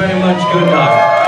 very much. Good night.